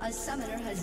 A summoner has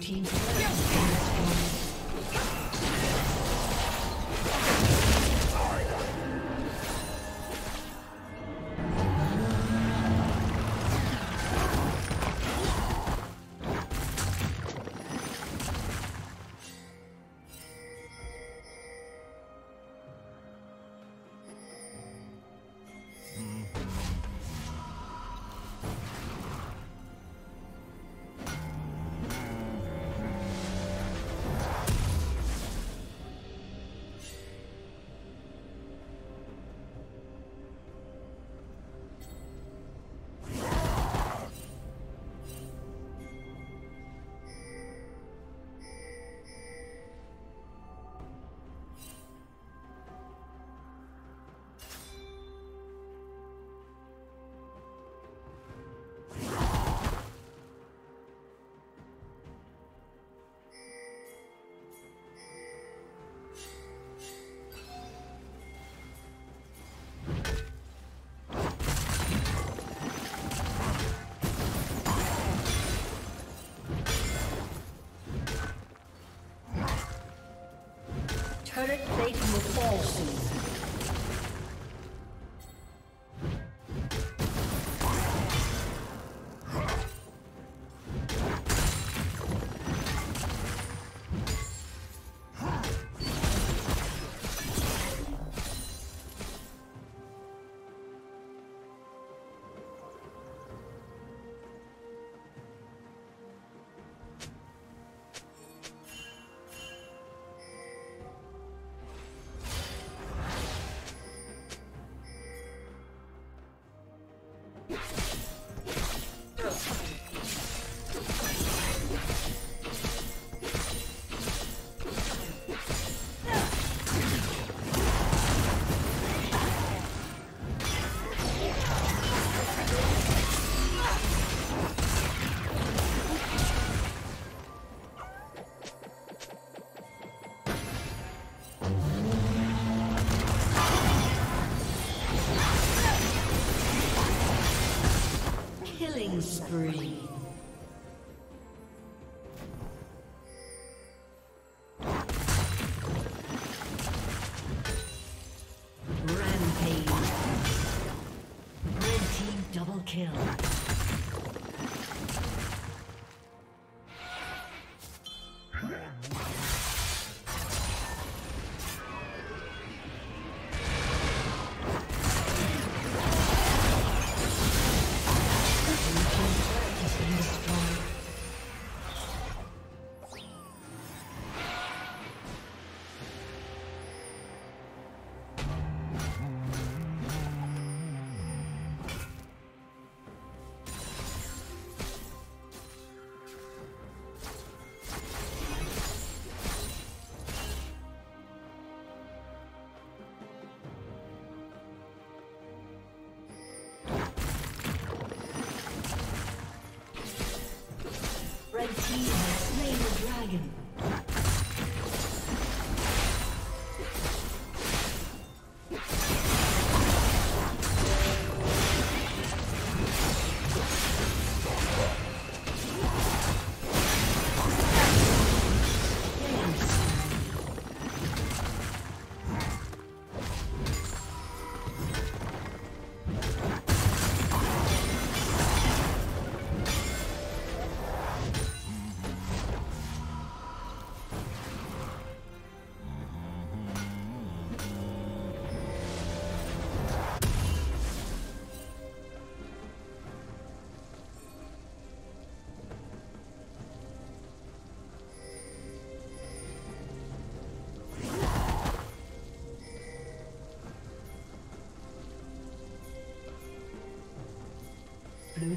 Team turret plate will fall soon. spree. Blue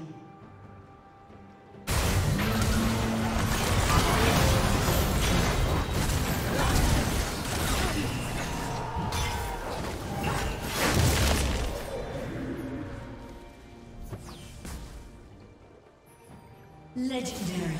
Legendary.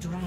dragon.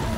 destroyed.